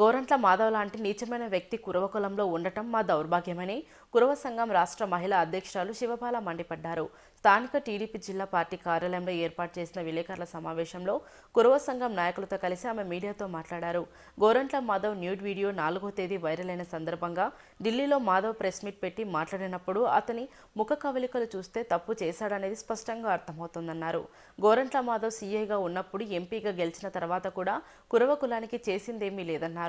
గోరంట్ల మాధవ్ లాంటి నీచమైన వ్యక్తి కురవకులంలో ఉండటం మా దౌర్భాగ్యమని కురవ సంఘం రాష్ట్ర మహిళా అధ్యక్షురాలు శివపాల మండిపడ్డారు. స్థానిక టీడీపీ జిల్లా పార్టీ కార్యాలయంలో ఏర్పాటు చేసిన విలేకరుల సమావేశంలో కురవ సంఘం నాయకులతో కలిసి ఆమె మీడియాతో మాట్లాడారు. గోరంట్ల మాధవ్ న్యూడ్ వీడియో 4వ తేదీ వైరల్ అయిన సందర్భంగా ఢిల్లీలో మాధవ్ ప్రెస్ మీట్ పెట్టి మాట్లాడినప్పుడు అతని ముఖ కవలికలు చూస్తే తప్పు చేశాడనేది స్పష్టంగా అర్థమవుతుందన్నారు. గోరంట్ల మాధవ్ సీఐగా ఉన్నప్పుడు ఎంపీగా గెలిచిన తర్వాత కూడా కురవ కులానికి చేసిందేమీ లేదన్నారు.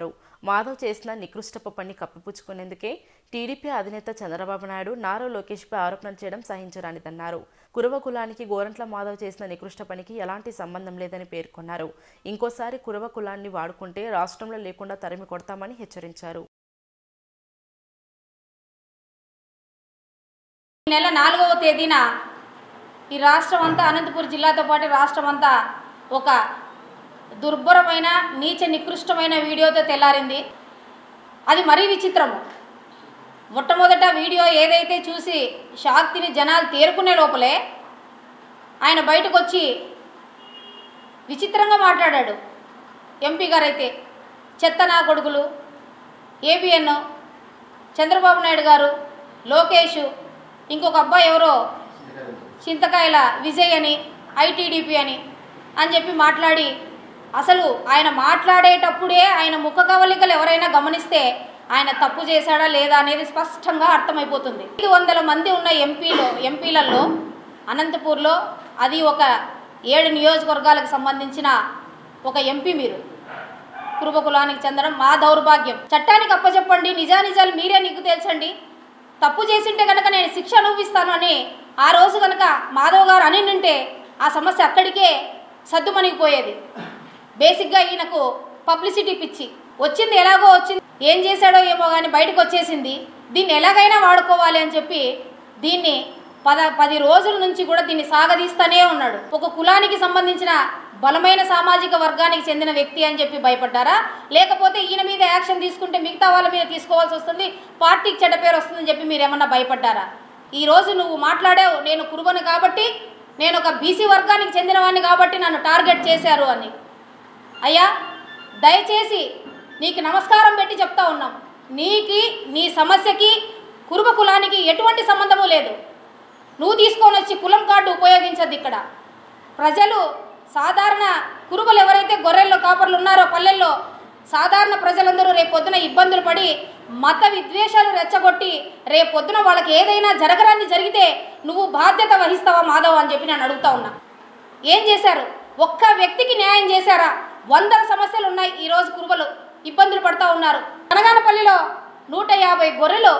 మాధవ్ చేసిన నికృష్టపు పని కప్పిపుచ్చుకునేందుకే టీడీపీ అధినేత చంద్రబాబు నాయుడు నారా లోకేష్పై ఆరోపణలు చేయడం సహించరానిదన్నారు. కురవ కులానికి గోరంట్ల మాధవ్ చేసిన నికృష్ట పనికి ఎలాంటి సంబంధం లేదని పేర్కొన్నారు. ఇంకోసారి కురవ కులాన్ని వాడుకుంటే రాష్ట్రంలో లేకుండా తరిమి కొడతామని హెచ్చరించారు. ఈ నెల 4వ తేదీన ఈ రాష్ట్రమంతా అనంతపూర్ జిల్లాతో పాటు రాష్ట్రమంతా ఒక దుర్భరమైన నీచ నికృష్టమైన వీడియోతో తెల్లారింది. అది మరీ విచిత్రము. మొట్టమొదట వీడియో ఏదైతే చూసి షాక్ తిని జనాలు తేరుకునే లోపలే ఆయన బయటకు వచ్చి విచిత్రంగా మాట్లాడాడు. ఎంపీ గారైతే చెత్త నా కొడుకులు, ఏబిఎన్, చంద్రబాబు నాయుడు గారు, లోకేష్, ఇంకొక అబ్బాయి ఎవరో చింతకాయల విజయ్ అని, ఐటీడీపీ అని చెప్పి మాట్లాడి, అసలు ఆయన మాట్లాడేటప్పుడే ఆయన ముఖ కవలికలు ఎవరైనా గమనిస్తే ఆయన తప్పు చేశాడా లేదా అనేది స్పష్టంగా అర్థమైపోతుంది. 500 మంది ఉన్న ఎంపీలలో అనంతపూర్లో అది ఒక 7 నియోజకవర్గాలకు సంబంధించిన ఒక ఎంపీ మీరు కురుబ కులానికి చెందడం మా దౌర్భాగ్యం. చట్టానికి అప్పచెప్పండి, నిజానిజాలు మీరే నిగ్గు తేల్చండి, తప్పు చేసింటే కనుక నేను శిక్ష అనుభవిస్తాను అని ఆ రోజు కనుక మాధవ్ గారు అని నింటే ఆ సమస్య అక్కడికే సద్దుమణిగిపోయేది. బేసిక్గా ఈయనకు పబ్లిసిటీ పిచ్చి వచ్చింది. ఎలాగో వచ్చింది, ఏం చేశాడో ఏమో కానీ బయటకు వచ్చేసింది. దీన్ని ఎలాగైనా వాడుకోవాలి అని చెప్పి దీన్ని 10 రోజుల నుంచి కూడా దీన్ని సాగదీస్తూనే ఉన్నాడు. ఒక కులానికి సంబంధించిన బలమైన సామాజిక వర్గానికి చెందిన వ్యక్తి అని చెప్పి భయపడ్డారా, లేకపోతే ఈయన మీద యాక్షన్ తీసుకుంటే మిగతా వాళ్ళ మీద తీసుకోవాల్సి వస్తుంది, పార్టీకి చెడ్డ పేరు వస్తుందని చెప్పి మీరు ఏమన్నా భయపడ్డారా? ఈరోజు నువ్వు మాట్లాడావు, నేను కురుబను కాబట్టి, నేను ఒక బీసీ వర్గానికి చెందినవాడిని కాబట్టి నన్ను టార్గెట్ చేశారు అని. అయ్యా, దయచేసి నీకు నమస్కారం పెట్టి చెప్తా ఉన్నాం, నీకి నీ సమస్యకి కురుబ కులానికి ఎటువంటి సంబంధము లేదు. నువ్వు తీసుకొని వచ్చి కులం కార్డు ఉపయోగించద్దు. ఇక్కడ ప్రజలు సాధారణ కురుబలు ఎవరైతే గొర్రెల్లో కాపర్లు ఉన్నారో పల్లెల్లో సాధారణ ప్రజలందరూ రేపొద్దున ఇబ్బందులు పడి మత విద్వేషాలు రెచ్చగొట్టి రేపొద్దున వాళ్ళకి ఏదైనా జరగరాని జరిగితే నువ్వు బాధ్యత వహిస్తావా మాధవ్ అని చెప్పి నేను అడుగుతా ఉన్నా. ఏం చేశారు? ఒక్క వ్యక్తికి న్యాయం చేశారా? 100 సమస్యలు ఉన్నాయి. ఈరోజు కురుబలు ఇబ్బందులు పడుతూ ఉన్నారు. కనగానపల్లిలో 150 గొర్రెలు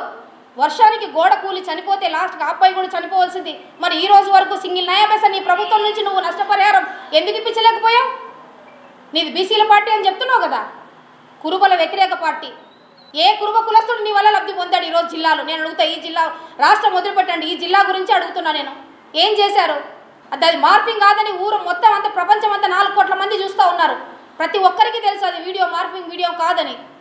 వర్షానికి గోడ కూలి చనిపోతే లాస్ట్కి అబ్బాయి కూడా చనిపోవాల్సింది. మరి ఈ రోజు వరకు సింగిల్ న్యాయమేసా నీ ప్రభుత్వం నుంచి నువ్వు నష్టపరిహారం ఎందుకు ఇప్పించలేకపోయావు? నీది బీసీల పార్టీ అని చెప్తున్నావు కదా, కురుబల వ్యతిరేక పార్టీ. ఏ కురుబ కులస్తుడు నీ వల్ల లబ్ధి పొందాడు ఈరోజు జిల్లాలో? నేను అడుగుతా, ఈ జిల్లా రాష్ట్రం మొదలుపెట్టండి, ఈ జిల్లా గురించి అడుగుతున్నా నేను. ఏం చేశారు? అది మార్పింగ్ కాదని ఊరు మొత్తం అంతా ప్రపంచం అంతా 4 కోట్ల మంది చూస్తూ ఉన్నారు. ప్రతి ఒక్కరికి తెలుసు అది వీడియో మార్పింగ్ వీడియో కాదని.